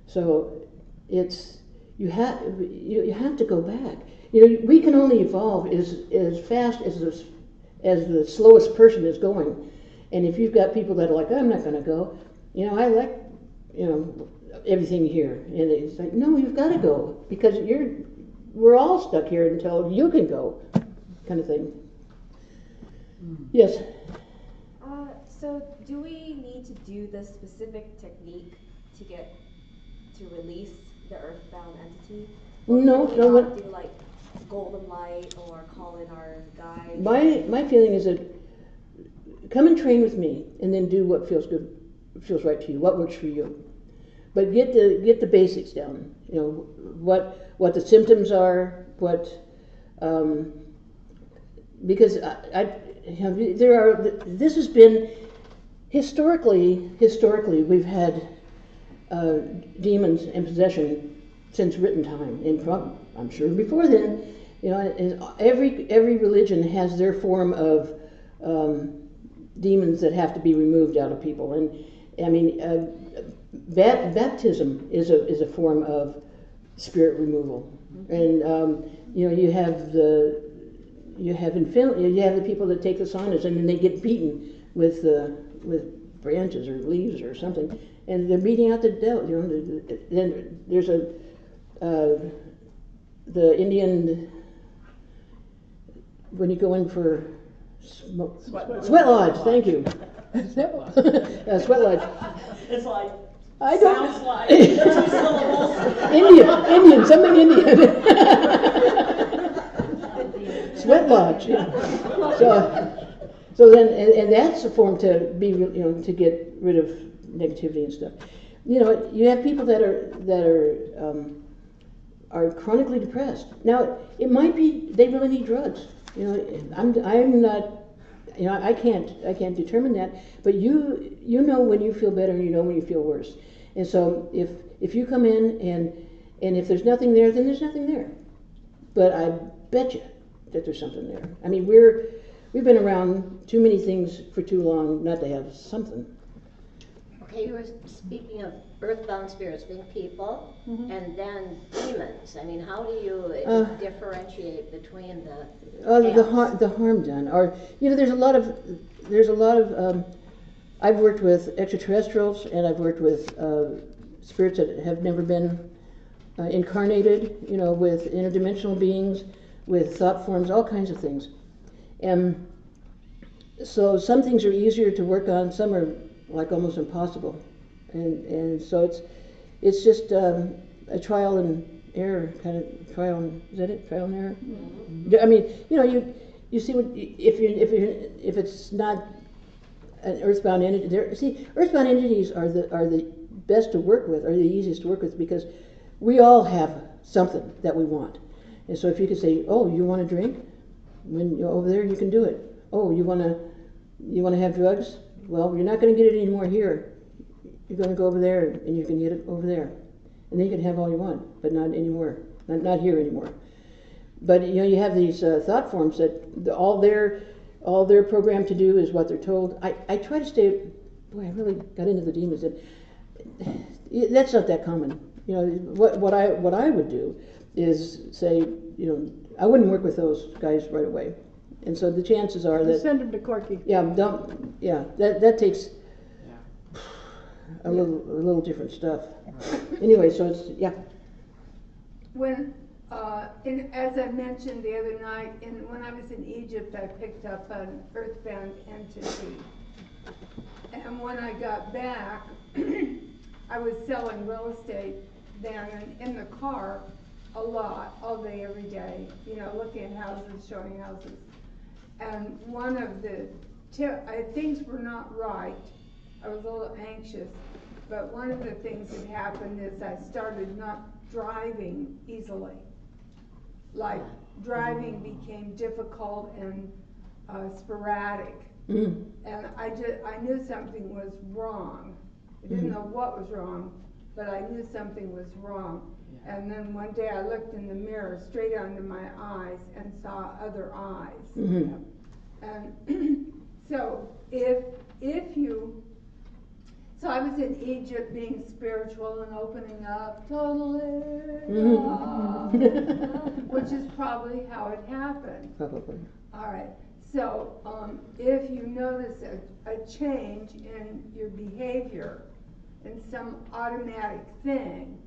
So it's You have you, you have to go back. You know, we can only evolve as as fast as the as the slowest person is going. And if you've got people that are like, I'm not going to go, you know, I like, you know, everything here, and it's like, no, you've got to go, because you're we're all stuck here until you can go, kind of thing. Mm. Yes. Uh, so, do we need to do the specific technique to get to release the earthbound entity? Or no, no. What do like golden light or call in our guide? My my feeling is that come and train with me, and then do what feels good, feels right to you, what works for you. But get the get the basics down. You know what what the symptoms are. What um, because I, I you know, there are this has been historically historically we've had uh, demons in possession since written time, and from, I'm sure before then. You know, and every every religion has their form of um, demons that have to be removed out of people, and I mean. Uh, Bat baptism is a is a form of spirit removal, mm-hmm. and um, you know you have the you have infin you have the people that take the saunas and then they get beaten with uh, with branches or leaves or something, and they're beating out the devil. You know, then there's a uh, the Indian when you go in for smoke, sweat, sweat, sweat lodge. lodge. Thank you. Sweat lodge. uh, sweat lodge. It's like. I don't. Sounds like two syllables. Indian, Indian, something Indian. Sweat lodge. Yeah. So, so then, and, and that's a form to be, you know, to get rid of negativity and stuff. You know, you have people that are that are um, are chronically depressed. Now, it might be they really need drugs. You know, I'm I'm not. You know, I can't, I can't determine that, but you, you know when you feel better and you know when you feel worse. And so if, if you come in and, and if there's nothing there, then there's nothing there. But I bet you that there's something there. I mean, we're, we've been around too many things for too long not to have something. Okay, you were speaking of earthbound spirits being people mm-hmm. and then demons. I mean, how do you uh, differentiate between the uh, the, har the harm done? Or you know, there's a lot of there's a lot of um, I've worked with extraterrestrials and I've worked with uh, spirits that have never been uh, incarnated. You know, with interdimensional beings, with thought forms, all kinds of things. And so some things are easier to work on. Some are like almost impossible, and and so it's it's just um, a trial and error kind of trial. And, is that it? Trial and error. Mm-hmm. I mean, you know, you you see what if you if you if it's not an earthbound entity. There, see, earthbound entities are the are the best to work with, are the easiest to work with because we all have something that we want, and so if you could say, oh, you want a drink, when you're over there you can do it. Oh, you want to you want to have drugs. Well, you're not going to get it anymore here. You're going to go over there, and you can get it over there, and then you can have all you want, but not anymore, not not here anymore. But you know, you have these uh, thought forms that the, all they're all they're programmed to do is what they're told. I I try to stay. Boy, I really got into the demons. And that's not that common. You know, what what I what I would do is say, you know, I wouldn't work with those guys right away. And so the chances are that send them to Corky. Yeah, don't, yeah. That that takes yeah. a yeah. little a little different stuff. Right. Anyway, so it's yeah. When uh, in, as I mentioned the other night, in, when I was in Egypt, I picked up an earthbound entity, and when I got back, I was selling real estate then, and in the car, a lot, all day, every day. You know, looking at houses, showing houses. And one of the I, things were not right. I was a little anxious, but one of the things that happened is I started not driving easily. Like driving became difficult and uh, sporadic, mm. and I just I knew something was wrong. I didn't mm. know what was wrong, but I knew something was wrong. Yeah. And then one day I looked in the mirror straight onto my eyes and saw other eyes. Mm-hmm. You know? And so if if you So I was in Egypt being spiritual and opening up totally, which is probably how it happened. Probably. All right. So um, if you notice a, a change in your behavior in some automatic thing,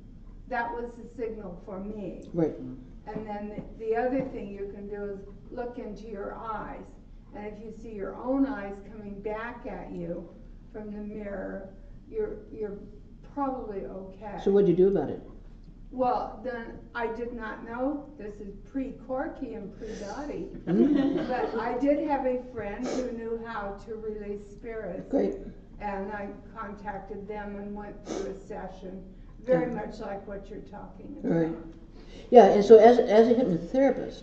that was the signal for me. Right. And then the, the other thing you can do is look into your eyes. And if you see your own eyes coming back at you from the mirror, You're, you're probably okay. So what did you do about it? Well, then I did not know. This is pre-Corky and pre-Dottie. But I did have a friend who knew how to release spirits. Great. And I contacted them and went through a session, very yeah. much like what you're talking about. Right. Yeah, and so as, as a hypnotherapist,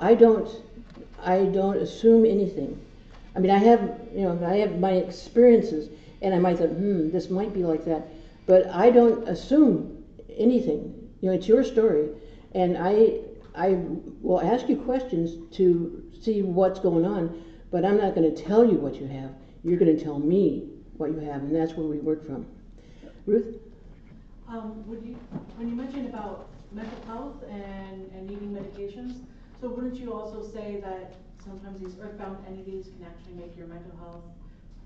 I don't, I don't assume anything. I mean, I have, you know, I have my experiences. And I might think, hmm, this might be like that. But I don't assume anything. You know, it's your story. And I I will ask you questions to see what's going on, but I'm not going to tell you what you have. You're going to tell me what you have, and that's where we work from. Ruth? Um, would you, when you mentioned about mental health and, and needing medications, so wouldn't you also say that sometimes these earthbound entities can actually make your mental health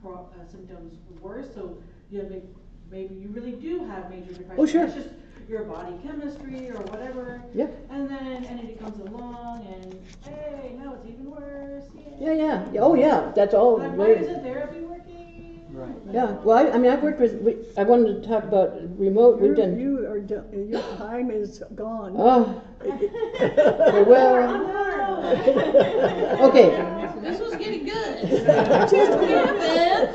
Uh, symptoms worse, so you know, maybe, maybe you really do have major depression. Oh, sure. It's just your body chemistry or whatever. Yeah. And then an entity comes along and hey, now it's even worse. Yay. Yeah, yeah. Oh, yeah. That's all. But why isn't therapy working? Right. Yeah. Well, I, I mean, I've worked with. I wanted to talk about remote. You're, we've done. You are done. Your time is gone. Oh. Well. Okay. This was getting good. Just yeah,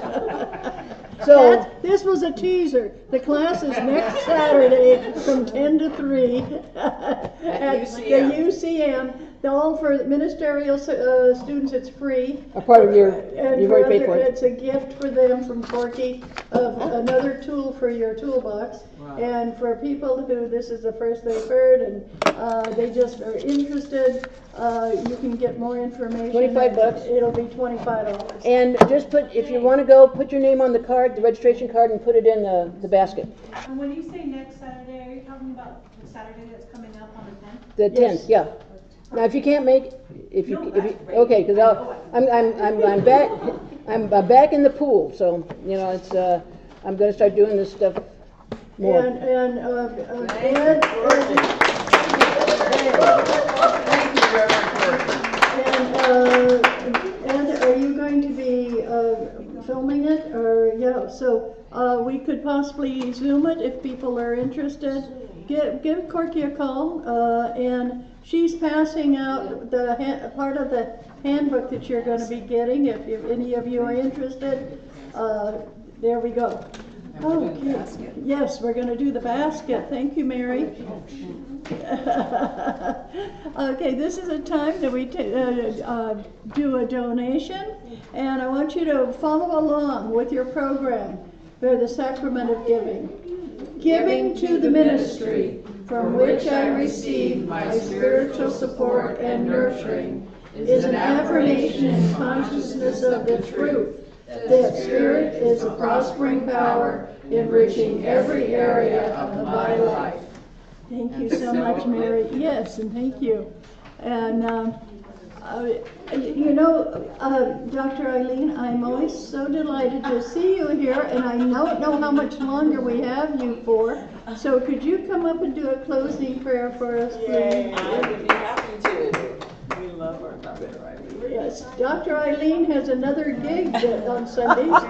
so that's, this was a teaser. The class is next Saturday from ten to three at, at U C M. The U C M. All for ministerial uh, students, it's free. A part of your, and you've already paid for it. It's a gift for them from Corky, of another tool for your toolbox. Wow. And for people who this is the first they've heard and uh, they just are interested, uh, you can get more information. Twenty-five bucks. It'll be twenty-five dollars. And just put, if you want to go, put your name on the card, the registration card, and put it in the the basket. And when you say next Saturday, are you talking about the Saturday that's coming up on the tenth? The tenth, yes. Yeah. Now, if you can't make, if you, no, if you okay, because I'm, I'm, I'm, I'm back, I'm back in the pool. So you know, it's, uh, I'm going to start doing this stuff more. And and uh, uh, Ed, and, uh, and are you going to be uh, filming it, or yeah? So uh, we could possibly Zoom it if people are interested. Give give Corky a call uh, and. She's passing out the hand, part of the handbook that you're going to be getting if, if any of you are interested. Uh, there we go. Oh, okay. Yes, we're going to do the basket. Thank you, Mary. Okay, this is a time that we t uh, uh, do a donation, and I want you to follow along with your program for the sacrament of giving. Giving to the ministry, from which I receive my spiritual support and nurturing, is an affirmation and consciousness of the truth that Spirit is a prospering power enriching every area of my life. Thank you so much, Mary. Yes, and thank you. And, um, uh, you know, uh, Doctor Aileen, I'm always so delighted to see you here, and I don't know how much longer we have you for. So could you come up and do a closing prayer for us, please? Yay, I would be happy to. We love our Doctor Aileen. Yes, Doctor Aileen has another gig on Sundays.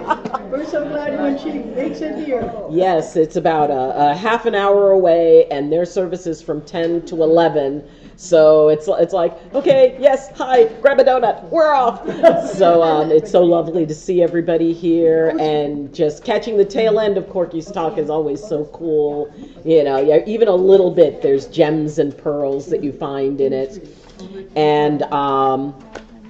We're so glad when she makes it here. Yes, it's about a, a half an hour away, and their service is from ten to eleven. So it's it's like, okay, yes, hi, grab a donut, we're off. So um, it's so lovely to see everybody here, and just catching the tail end of Corky's talk is always so cool. You know, yeah, even a little bit, there's gems and pearls that you find in it. And um,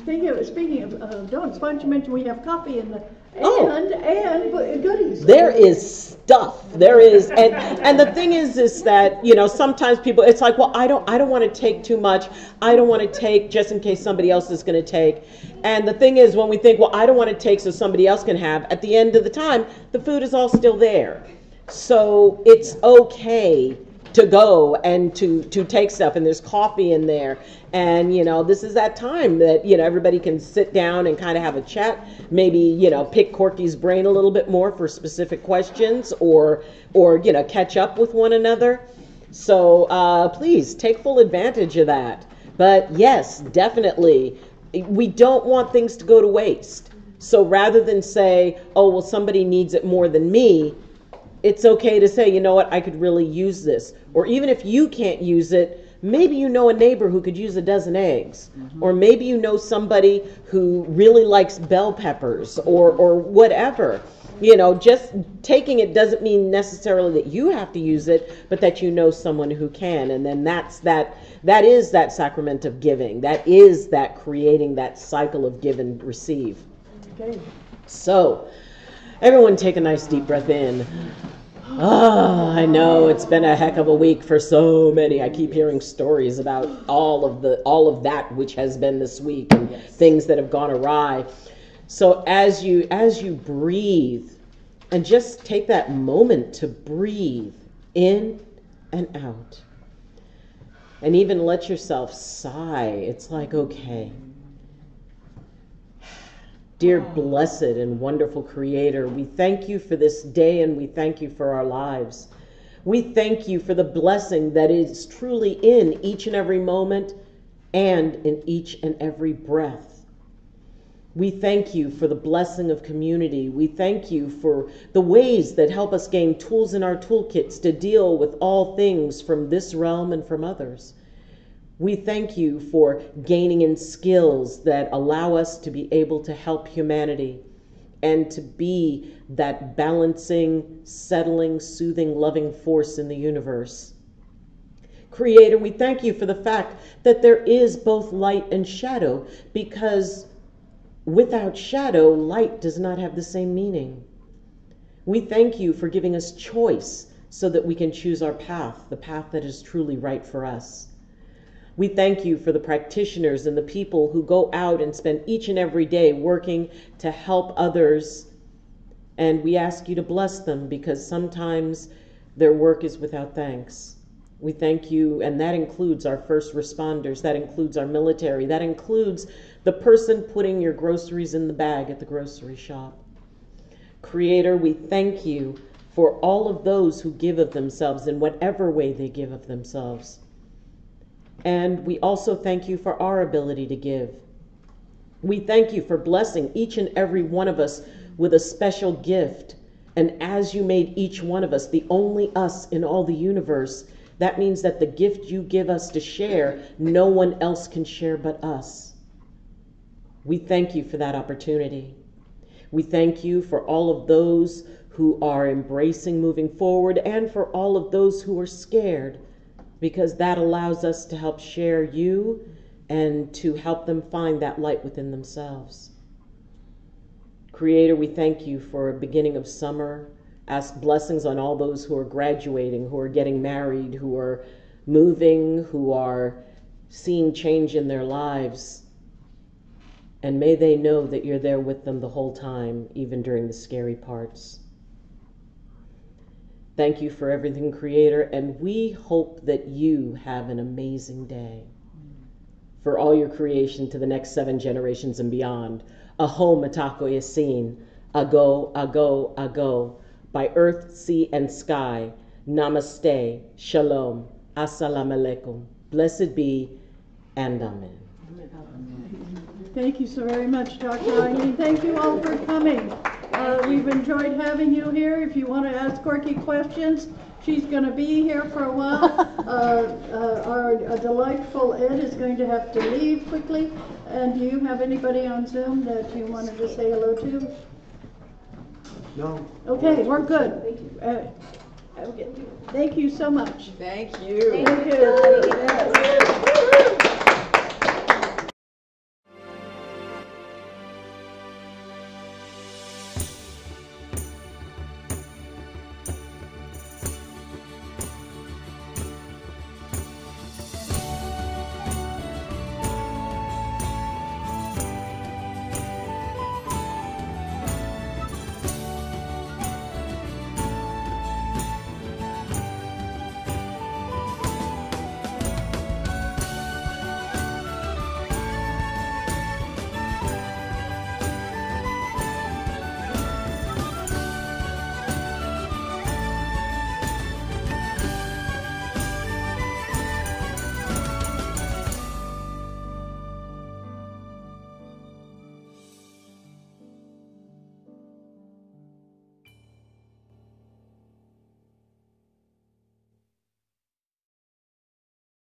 speaking of, speaking of uh, donuts, why don't you mention we have coffee in the Oh. And, and goodies. There is stuff. There is, and, and the thing is, is that, you know, sometimes people, it's like, well, I don't, I don't want to take too much. I don't want to take just in case somebody else is going to take. And the thing is, when we think, well, I don't want to take so somebody else can have, at the end of the time, the food is all still there. So it's okay to go and to, to take stuff, and there's coffee in there. And, you know, this is that time that, you know, everybody can sit down and kind of have a chat, maybe, you know, pick Corky's brain a little bit more for specific questions, or, or you know, catch up with one another. So uh, please take full advantage of that. But yes, definitely, we don't want things to go to waste. So rather than say, oh, well, somebody needs it more than me, it's okay to say, you know what, I could really use this. Or even if you can't use it, maybe you know a neighbor who could use a dozen eggs. Mm-hmm. Or maybe you know somebody who really likes bell peppers, or, or whatever. You know, just taking it doesn't mean necessarily that you have to use it, but that you know someone who can. And then that's that, that is that sacrament of giving. That is that creating that cycle of give and receive. Okay. So everyone take a nice deep breath in. Oh, I know it's been a heck of a week for so many. I keep hearing stories about all of the all of that which has been this week, and yes, things that have gone awry. So as you as you breathe, and just take that moment to breathe in and out. And even let yourself sigh. It's like, okay. Dear blessed and wonderful Creator, we thank you for this day, and we thank you for our lives. We thank you for the blessing that is truly in each and every moment and in each and every breath. We thank you for the blessing of community. We thank you for the ways that help us gain tools in our toolkits to deal with all things from this realm and from others. We thank you for gaining in skills that allow us to be able to help humanity and to be that balancing, settling, soothing, loving force in the universe. Creator, we thank you for the fact that there is both light and shadow, because without shadow, light does not have the same meaning. We thank you for giving us choice so that we can choose our path, the path that is truly right for us. We thank you for the practitioners and the people who go out and spend each and every day working to help others. And we ask you to bless them, because sometimes their work is without thanks. We thank you, and that includes our first responders, that includes our military, that includes the person putting your groceries in the bag at the grocery shop. Creator, we thank you for all of those who give of themselves in whatever way they give of themselves. And we also thank you for our ability to give. We thank you for blessing each and every one of us with a special gift. And as you made each one of us the only us in all the universe, that means that the gift you give us to share, no one else can share but us. We thank you for that opportunity. We thank you for all of those who are embracing moving forward, and for all of those who are scared, because that allows us to help share you and to help them find that light within themselves. Creator, we thank you for a beginning of summer. Ask blessings on all those who are graduating, who are getting married, who are moving, who are seeing change in their lives. And may they know that you're there with them the whole time, even during the scary parts. Thank you for everything, Creator, and we hope that you have an amazing day. For all your creation to the next seven generations and beyond. Aho Matako Yasin, Ago, Ago, Ago, by earth, sea, and sky. Namaste, Shalom, Assalamu Alaikum. Blessed be, and Amen. Thank you so very much, Doctor Aileen. Thank you all for coming. Uh, we've enjoyed having you here. If you want to ask Corky questions, she's going to be here for a while. Uh, uh, our uh, delightful Ed is going to have to leave quickly. And do you have anybody on Zoom that you wanted to say hello to? No. Okay, we're good. Thank you. Uh, thank you so much. Thank you. Thank you. Thank you.